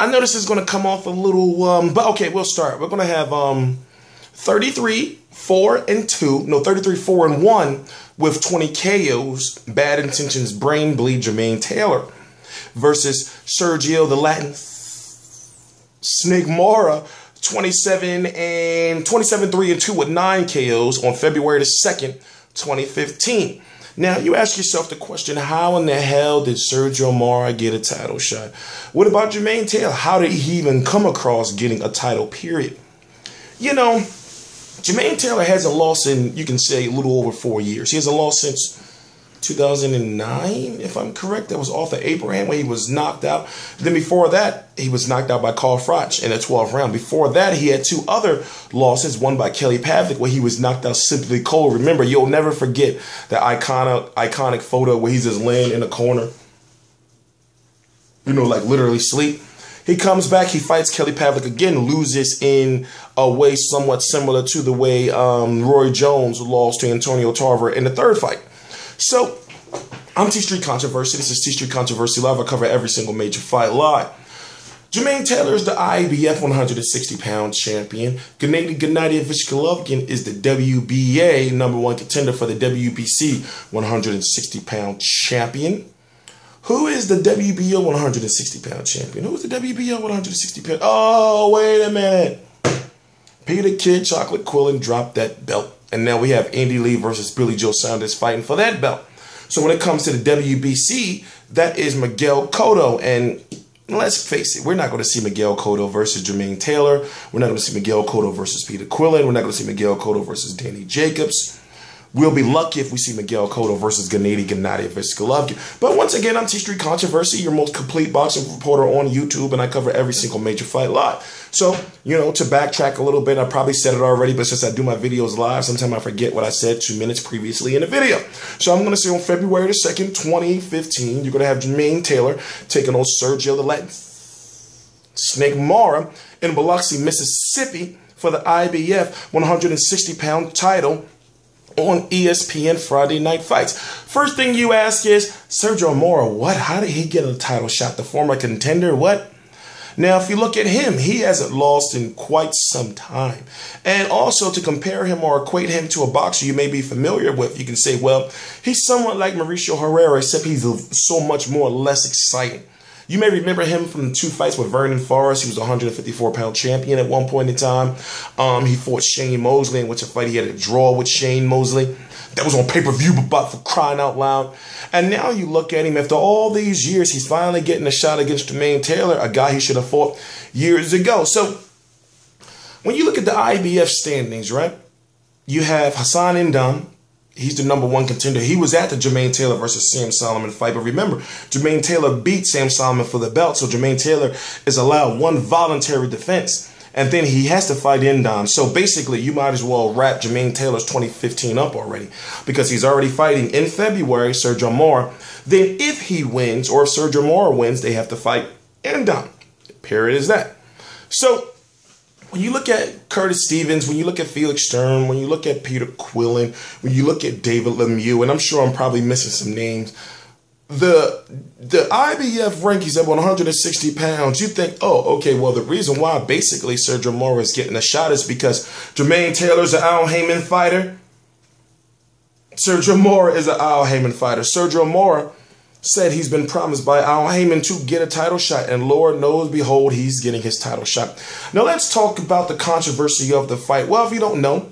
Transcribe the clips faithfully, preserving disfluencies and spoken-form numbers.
I know this is going to come off a little, um, but okay, we'll start. We're going to have um, thirty-three, four, and two. No, thirty-three, four, and one with twenty K Os, Bad Intentions, Brain Bleed, Jermain Taylor versus Sergio the Latin Snake Mora, twenty-seven, and twenty-seven, three, and two with nine K Os on February the second, twenty fifteen. Now, you ask yourself the question, how in the hell did Sergio Mora get a title shot? What about Jermain Taylor? How did he even come across getting a title, period? You know, Jermain Taylor hasn't lost in, you can say, a little over four years. He hasn't lost since two thousand nine, if I'm correct. That was Arthur Abraham when he was knocked out. Then before that, he was knocked out by Carl Froch in the twelfth round. Before that, he had two other losses, one by Kelly Pavlik where he was knocked out simply cold. Remember, you'll never forget that iconic, iconic photo where he's just laying in a corner, you know, like literally sleep. He comes back, he fights Kelly Pavlik again, loses in a way somewhat similar to the way um, Roy Jones lost to Antonio Tarver in the third fight. So, I'm T-Street Controversy. This is T-Street Controversy Live. I cover every single major fight live. Jermain Taylor is the I B F one hundred sixty pound champion. Gennady Golovkin is the W B A number one contender for the W B C one hundred sixty pound champion. Who is the W B O one hundred sixty pound champion? Who is the W B O one hundred sixty pound? Oh, wait a minute. Peter Kid Chocolate Quillin dropped that belt. And now we have Andy Lee versus Billy Joe Saunders fighting for that belt. So when it comes to the W B C, that is Miguel Cotto. And let's face it, we're not going to see Miguel Cotto versus Jermain Taylor. We're not going to see Miguel Cotto versus Peter Quillin. We're not going to see Miguel Cotto versus Danny Jacobs. We'll be lucky if we see Miguel Cotto versus Gennady Golovkin. But once again, I'm T-Street Controversy, your most complete boxing reporter on YouTube, and I cover every single major fight live. So, you know, to backtrack a little bit, I probably said it already, but since I do my videos live, sometimes I forget what I said two minutes previously in the video. So I'm going to say on February the second, twenty fifteen, you're going to have Jermain Taylor taking on Sergio the Latin Snake Mora in Biloxi, Mississippi for the I B F one hundred sixty pound title on E S P N Friday Night Fights. First thing you ask is, Sergio Mora, what? How did he get a title shot? The former contender, what? Now, if you look at him, he hasn't lost in quite some time. And also to compare him or equate him to a boxer you may be familiar with, you can say, well, he's somewhat like Mauricio Herrera, except he's so much more less exciting. You may remember him from two fights with Vernon Forrest. He was a one hundred fifty-four pound champion at one point in time. Um, he fought Shane Mosley, in which a fight he had a draw with Shane Mosley. That was on pay-per-view, but for crying out loud. And now you look at him, after all these years, he's finally getting a shot against Jermain Taylor, a guy he should have fought years ago. So when you look at the I B F standings, right, you have Hassan N'Dam. He's the number one contender. He was at the Jermain Taylor versus Sam Soliman fight. But remember, Jermain Taylor beat Sam Soliman for the belt. So Jermain Taylor is allowed one voluntary defense. And then he has to fight N'Dam. So basically, you might as well wrap Jermain Taylor's twenty fifteen up already. Because he's already fighting in February, Sergio Mora. Then if he wins, or if Sergio Mora wins, they have to fight N'Dam. Period is that. So when you look at Curtis Stevens, when you look at Felix Stern, when you look at Peter Quillin, when you look at David Lemieux, and I'm sure I'm probably missing some names, the the I B F rankings at one hundred sixty pounds, you think, oh, okay, well, the reason why basically Sergio Mora is getting a shot is because Jermain Taylor's an Al Haymon fighter. Sergio Mora is an Al Haymon fighter. Sergio Mora said he's been promised by Al Haymon to get a title shot, and Lord knows, behold, he's getting his title shot. Now let's talk about the controversy of the fight. Well, if you don't know,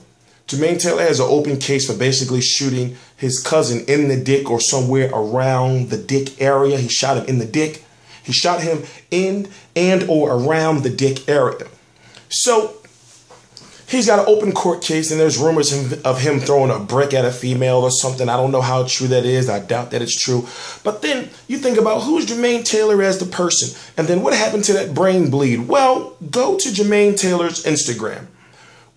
Jermain Taylor has an open case for basically shooting his cousin in the dick or somewhere around the dick area. He shot him in the dick. He shot him in and or around the dick area. So he's got an open court case, and there's rumors of him throwing a brick at a female or something. I don't know how true that is. I doubt that it's true. But then you think about who's Jermain Taylor as the person, and then what happened to that brain bleed? Well, go to Jermain Taylor's Instagram.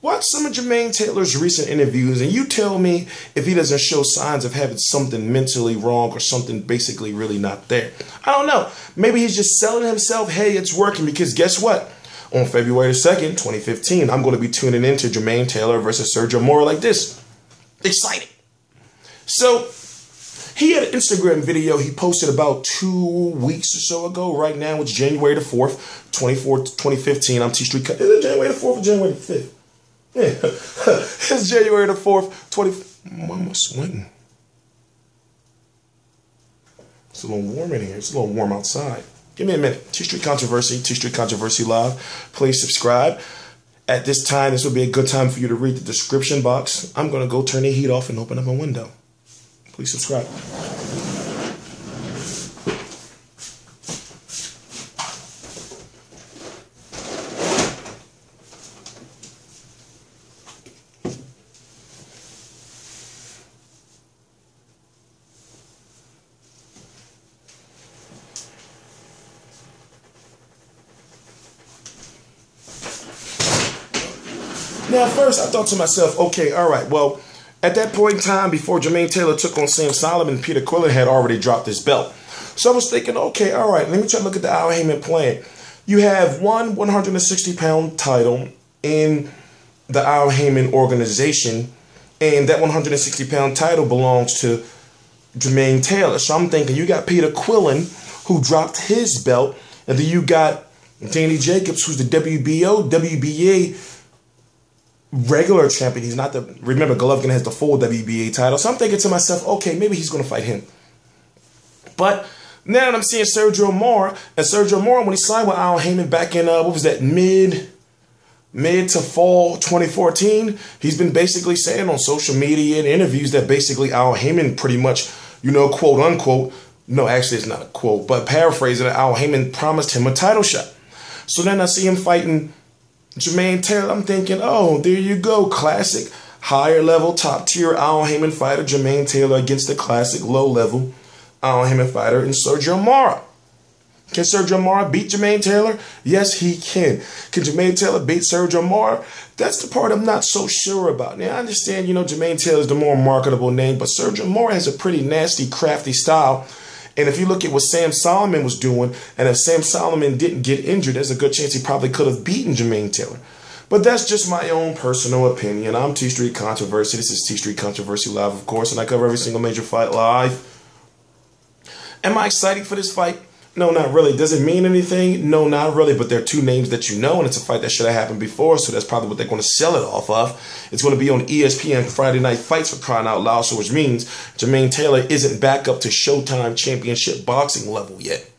Watch some of Jermain Taylor's recent interviews, and you tell me if he doesn't show signs of having something mentally wrong or something basically really not there. I don't know. Maybe he's just selling himself, hey, it's working, because guess what? On February second, twenty fifteen, I'm going to be tuning into Jermain Taylor versus Sergio Mora like this. Exciting. So He had an Instagram video he posted about two weeks or so ago. Right now, it's January the fourth, twenty fifteen. I'm T-Street. Is it January the fourth or January the fifth? Yeah. It's January the fourth, twenty... I'm sweating. It's a little warm in here. It's a little warm outside. Give me a minute. T-Street Controversy, T-Street Controversy Live. Please subscribe. At this time, this would be a good time for you to read the description box. I'm going to go turn the heat off and open up my window. Please subscribe. Now, first, I thought to myself, okay, all right, well, at that point in time, before Jermain Taylor took on Sam Soliman, Peter Quillin had already dropped his belt. So I was thinking, okay, all right, let me try to look at the Al Haymon plan. You have one one hundred sixty pound title in the Al Haymon organization, and that one hundred sixty pound title belongs to Jermain Taylor. So I'm thinking, you got Peter Quillin, who dropped his belt, and then you got Danny Jacobs, who's the W B O, W B A regular champion. He's not the, remember, Golovkin has the full W B A title. So I'm thinking to myself, okay, maybe he's going to fight him. But now that I'm seeing Sergio Mora, and Sergio Mora, when he signed with Al Haymon back in, uh, what was that, mid, mid to fall twenty fourteen, he's been basically saying on social media and interviews that basically Al Haymon pretty much, you know, quote unquote, no, actually it's not a quote, but paraphrasing, Al Haymon promised him a title shot. So then I see him fighting Jermain Taylor. I'm thinking, oh, there you go. Classic, higher level, top tier Al Haymon fighter Jermain Taylor against the classic, low level Al Haymon fighter in Sergio Mora. Can Sergio Mora beat Jermain Taylor? Yes, he can. Can Jermain Taylor beat Sergio Mora? That's the part I'm not so sure about. Now, I understand, you know, Jermain Taylor is the more marketable name, but Sergio Mora has a pretty nasty, crafty style. And if you look at what Sam Soliman was doing, and if Sam Soliman didn't get injured, there's a good chance he probably could have beaten Jermain Taylor. But that's just my own personal opinion. I'm T-Street Controversy. This is T-Street Controversy Live, of course, and I cover every single major fight live. Am I excited for this fight? No, not really. Does it mean anything? No, not really. But there are two names that you know, and it's a fight that should have happened before, so that's probably what they're going to sell it off of. It's going to be on E S P N Friday Night Fights, for crying out loud, so which means Jermain Taylor isn't back up to Showtime championship boxing level yet.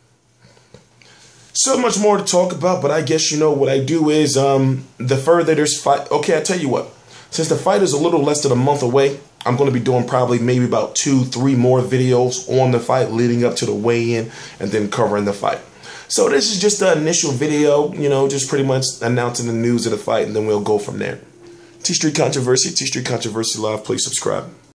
So much more to talk about, but I guess you know what I do is um, the further this fight... Okay, I tell you what. Since the fight is a little less than a month away, I'm going to be doing probably maybe about two, three more videos on the fight leading up to the weigh-in and then covering the fight. So this is just the initial video, you know, just pretty much announcing the news of the fight, and then we'll go from there. T-Street Controversy, T-Street Controversy Live, please subscribe.